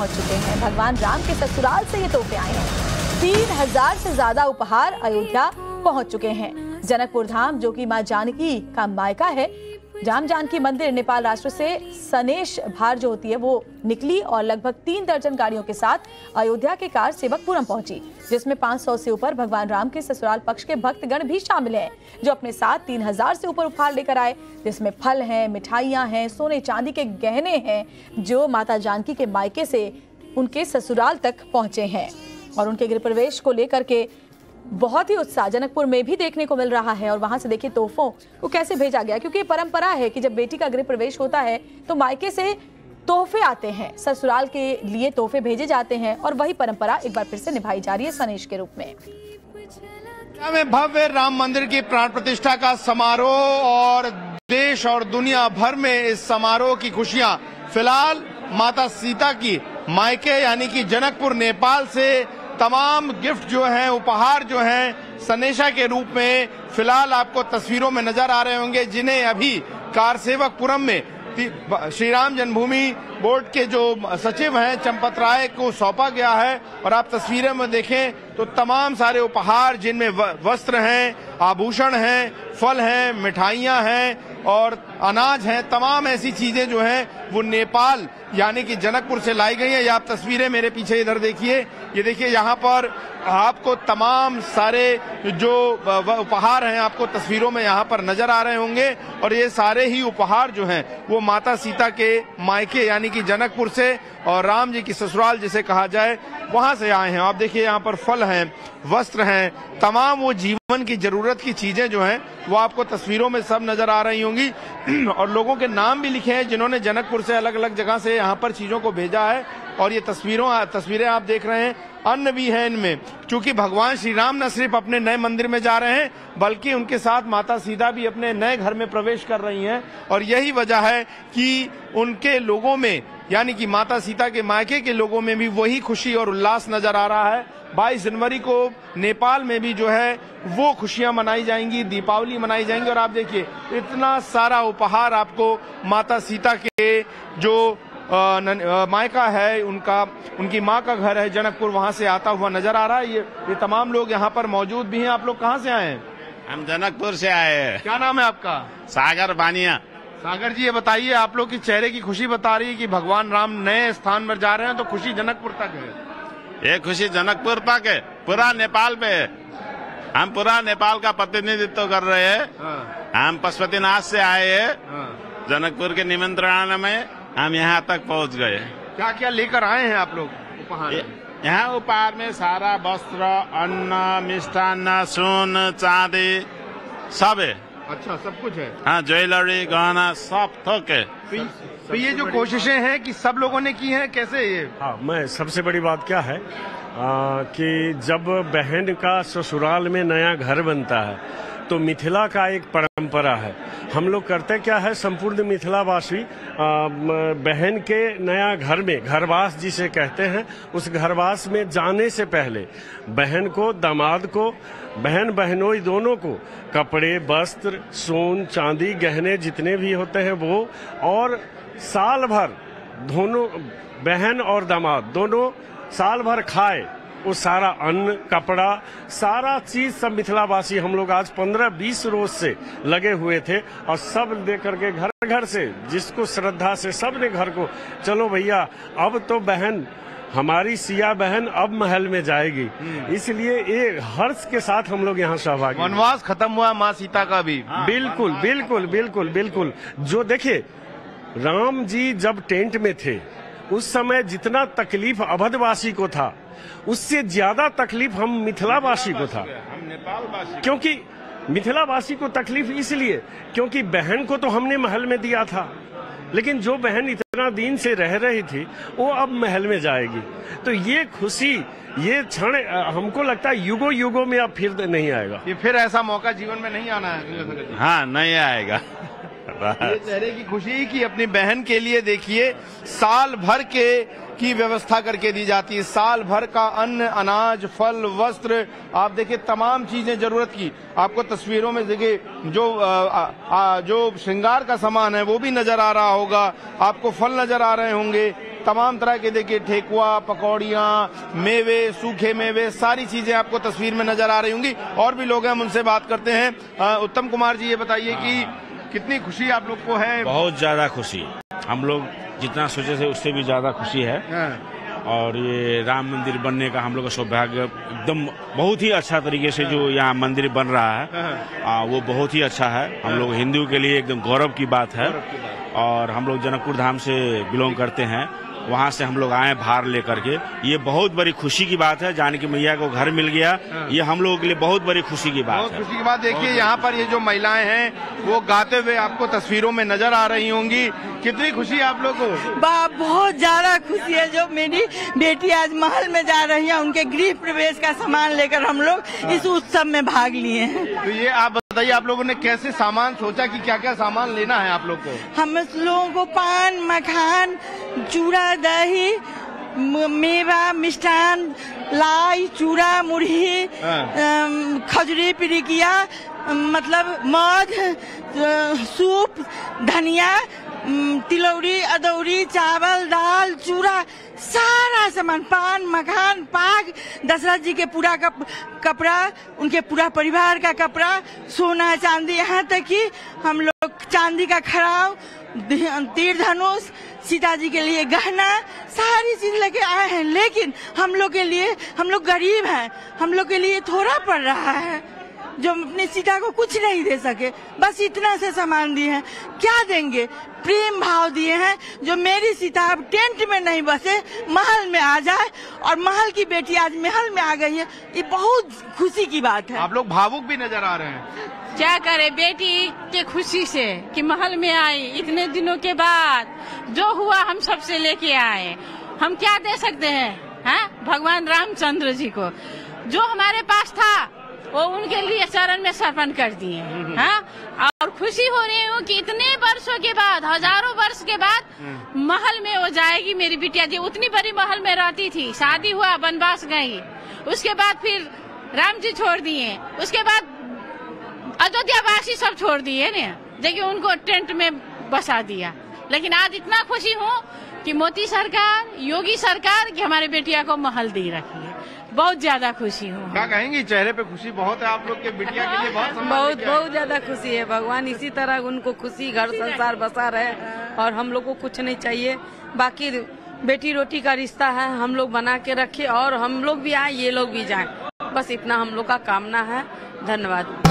पहुंच चुके हैं। भगवान राम के ससुराल से ये तोहफे आए हैं। 3000 से ज्यादा उपहार अयोध्या पहुंच चुके हैं। जनकपुर धाम, जो कि मां जानकी का मायका है, जाम जानकी मंदिर नेपाल राष्ट्र से सनेश भार जो होती है वो निकली और लगभग 3 दर्जन गाड़ियों के साथ अयोध्या के कार सेवकपुरम पहुंची, जिसमें 500 से ऊपर भगवान राम के ससुराल पक्ष के भक्तगण भी शामिल हैं, जो अपने साथ 3000 से ऊपर उपहार लेकर आए, जिसमें फल हैं, मिठाइयां हैं, सोने चांदी के गहने हैं जो माता जानकी के मायके से उनके ससुराल तक पहुँचे हैं। और उनके गृह प्रवेश को लेकर के बहुत ही उत्साह जनकपुर में भी देखने को मिल रहा है। और वहां से देखिए तोहफों को कैसे भेजा गया, क्योंकि ये परंपरा है कि जब बेटी का गृह प्रवेश होता है तो मायके से तोहफे आते हैं, ससुराल के लिए तोहफे भेजे जाते हैं और वही परंपरा एक बार फिर से निभाई जा रही है सनेश के रूप में। भव्य राम मंदिर की प्राण प्रतिष्ठा का समारोह और देश और दुनिया भर में इस समारोह की खुशियाँ फिलहाल माता सीता की मायके यानी की जनकपुर नेपाल से तमाम गिफ्ट जो हैं, उपहार जो हैं, सनेशा के रूप में फिलहाल आपको तस्वीरों में नजर आ रहे होंगे, जिन्हें अभी कारसेवकपुरम में श्री राम जन्मभूमि बोर्ड के जो सचिव हैं चंपतराय को सौंपा गया है। और आप तस्वीरें में देखें तो तमाम सारे उपहार जिनमें वस्त्र हैं, आभूषण हैं, फल हैं, मिठाइयां हैं और अनाज हैं, तमाम ऐसी चीजें जो हैं वो नेपाल यानी कि जनकपुर से लाई गई हैं। ये आप तस्वीरें मेरे पीछे इधर देखिए, ये देखिए यहाँ पर आपको तमाम सारे जो उपहार हैं आपको तस्वीरों में यहाँ पर नजर आ रहे होंगे। और ये सारे ही उपहार जो हैं वो माता सीता के मायके यानी कि जनकपुर से और राम जी की ससुराल जिसे कहा जाए वहां से आए हैं। आप देखिए यहाँ पर फल हैं, वस्त्र हैं, तमाम वो जीवन की जरूरत की चीजें जो हैं वो आपको तस्वीरों में सब नजर आ रही होंगी। और लोगों के नाम भी लिखे हैं जिन्होंने जनकपुर से अलग अलग जगह से यहाँ पर चीजों को भेजा है। और ये तस्वीरें आप देख रहे हैं, अन्न भी है इनमें, क्योंकि भगवान श्री राम न सिर्फ अपने नए मंदिर में जा रहे हैं बल्कि उनके साथ माता सीता भी अपने नए घर में प्रवेश कर रही हैं। और यही वजह है कि उनके लोगों में यानी कि माता सीता के मायके के लोगों में भी वही खुशी और उल्लास नजर आ रहा है। 22 जनवरी को नेपाल में भी जो है वो खुशियां मनाई जाएंगी, दीपावली मनाई जाएंगी। और आप देखिए इतना सारा उपहार आपको माता सीता के जो मायका है, उनकी माँ का घर है जनकपुर, वहाँ से आता हुआ नजर आ रहा है। ये तमाम लोग यहाँ पर मौजूद भी हैं। आप लोग कहाँ से आए हैं? हम जनकपुर से आए हैं। क्या नाम है आपका? सागर बानिया। सागर जी, ये बताइए, आप लोग की चेहरे की खुशी बता रही है कि भगवान राम नए स्थान पर जा रहे हैं, तो खुशी जनकपुर तक है। ये खुशी जनकपुर तक है, पूरा नेपाल पे है। हम पूरा नेपाल का प्रतिनिधित्व कर रहे हैं। हम पशुपतिनाथ से आए हैं, जनकपुर के निमंत्रण में हम यहाँ तक पहुँच गए। क्या क्या लेकर आए हैं आप लोग उपहार? यहाँ उपहार में सारा वस्त्र, अन्न, मिष्ठान्न, सोना चांदी सब है। अच्छा, सब कुछ है? हाँ, ज्वेलरी, गहना, सब थोक है। तो ये जो कोशिशें हैं कि सब लोगों ने की हैं, कैसे ये? हाँ, मैं सबसे बड़ी बात क्या है कि जब बहन का ससुराल में नया घर बनता है तो मिथिला का एक परंपरा है। हम लोग करते क्या है, संपूर्ण मिथिलावासी बहन के नया घर में, घरवास जिसे कहते हैं, उस घरवास में जाने से पहले बहन को, दामाद को, बहन बहनोई दोनों को कपड़े, वस्त्र, सोन चांदी, गहने जितने भी होते हैं वो, और साल भर दोनों बहन और दामाद दोनों साल भर खाए वो सारा अन्न, कपड़ा, सारा चीज सब मिथिलावासी हम लोग आज 15-20 रोज से लगे हुए थे। और सब दे करके घर घर से, जिसको श्रद्धा से सब ने घर को, चलो भैया अब तो बहन हमारी सिया बहन अब महल में जाएगी, इसलिए ये हर्ष के साथ हम लोग यहाँ सहभागी। वनवास खत्म हुआ माँ सीता का भी। बिल्कुल बिल्कुल बिल्कुल बिल्कुल। जो देखिए राम जी जब टेंट में थे उस समय जितना तकलीफ अवधवासी को था उससे ज्यादा तकलीफ हम मिथिलावासी को था, हम नेपालवासी, क्योंकि मिथिलावासी को तकलीफ इसलिए क्योंकि बहन को तो हमने महल में दिया था, लेकिन जो बहन इतना दिन से रह रही थी वो अब महल में जाएगी। तो ये खुशी, ये क्षण हमको लगता है युगो युगो में अब फिर नहीं आएगा। ये फिर ऐसा मौका जीवन में नहीं आना है। हाँ, नहीं आएगा। ये चेहरे की खुशी कि अपनी बहन के लिए देखिए साल भर के की व्यवस्था करके दी जाती है, साल भर का अन्न, अनाज, फल, वस्त्र, आप देखिए तमाम चीजें जरूरत की। आपको तस्वीरों में देखिए जो श्रृंगार का सामान है वो भी नजर आ रहा होगा, आपको फल नजर आ रहे होंगे, तमाम तरह के देखिए ठेकुआ, पकौड़ियाँ, मेवे, सूखे मेवे, सारी चीजें आपको तस्वीर में नजर आ रही होंगी। और भी लोग हैं, हम उनसे बात करते हैं। उत्तम कुमार जी, ये बताइए कि कितनी खुशी आप लोग को है? बहुत ज्यादा खुशी, हम लोग जितना सोचे थे उससे भी ज्यादा खुशी है। और ये राम मंदिर बनने का हम लोग का सौभाग्य एकदम बहुत ही अच्छा तरीके से जो यहाँ मंदिर बन रहा है वो बहुत ही अच्छा है। हम लोग हिंदू के लिए एकदम गौरव की बात है। और हम लोग जनकपुर धाम से बिलोंग करते हैं, वहाँ से हम लोग आए भार लेकर के। ये बहुत बड़ी खुशी की बात है, जानकी मैया को घर मिल गया, ये हम लोगों के लिए बहुत बड़ी खुशी की बात है। खुशी की बात देखिए, यहाँ पर ये जो महिलाएं हैं वो गाते हुए आपको तस्वीरों में नजर आ रही होंगी। कितनी खुशी आप लोगों को? बहुत ज्यादा खुशी है। जो मेरी बेटी आज महल में जा रही है, उनके गृह प्रवेश का सामान लेकर हम लोग इस उत्सव में भाग लिए हैं। तो ये आप बताइए, आप लोगों ने कैसे सामान सोचा कि क्या क्या सामान लेना है आप लोग को? हम लोगों को पान, मखान, चूड़ा, दही, मेवा, मिष्ठान, लाई, चूड़ा, मुरही, खजूरी, पिरिकिया, मतलब मध, सूप, धनिया, तिलौरी, अदौरी, चावल, दाल, चूड़ा, सारा सामान, पान, मखान, पाग, दशरथ जी के पूरा कपड़ा, उनके पूरा परिवार का कपड़ा, सोना चांदी, यहाँ तक कि हम लोग चांदी का खराव, तीर धनुष, सीता जी के लिए गहना, सारी चीज लेके आए हैं। लेकिन हम लोग के लिए, हम लोग गरीब हैं, हम लोग के लिए थोड़ा पड़ रहा है, जो अपने सीता को कुछ नहीं दे सके, बस इतना से सामान दिए हैं। क्या देंगे? प्रेम भाव दिए हैं, जो मेरी सीता अब टेंट में नहीं बसे, महल में आ जाए। और महल की बेटी आज महल में आ गई है, ये बहुत खुशी की बात है। आप लोग भावुक भी नजर आ रहे हैं। क्या करे, बेटी के खुशी से कि महल में आई, इतने दिनों के बाद जो हुआ हम सबसे लेके आए। हम क्या दे सकते हैं भगवान रामचंद्र जी को? जो हमारे पास था वो उनके लिए चरण में समर्पण कर दिए हैं। और खुशी हो रही हूँ कि इतने वर्षों के बाद, हजारों वर्ष के बाद महल में वो जाएगी मेरी बिटिया जी। उतनी बड़ी महल में रहती थी, शादी हुआ, वनवास गई, उसके बाद फिर राम जी छोड़ दिए, उसके बाद अयोध्या वासी सब छोड़ दिए ने, देखिए उनको टेंट में बसा दिया। लेकिन आज इतना खुशी हूँ कि मोदी सरकार, योगी सरकार की हमारी बिटिया को महल दे रखी है। बहुत ज्यादा खुशी हूँ। क्या कहेंगी? चेहरे पे खुशी बहुत है आप लोग के बिटिया के लिए। बहुत ज्यादा खुशी है। भगवान इसी तरह उनको खुशी, घर संसार बसा रहे। और हम लोग को कुछ नहीं चाहिए, बाकी बेटी रोटी का रिश्ता है, हम लोग बना के रखे। और हम लोग भी आए, ये लोग भी जाएं, बस इतना हम लोग का कामना है। धन्यवाद।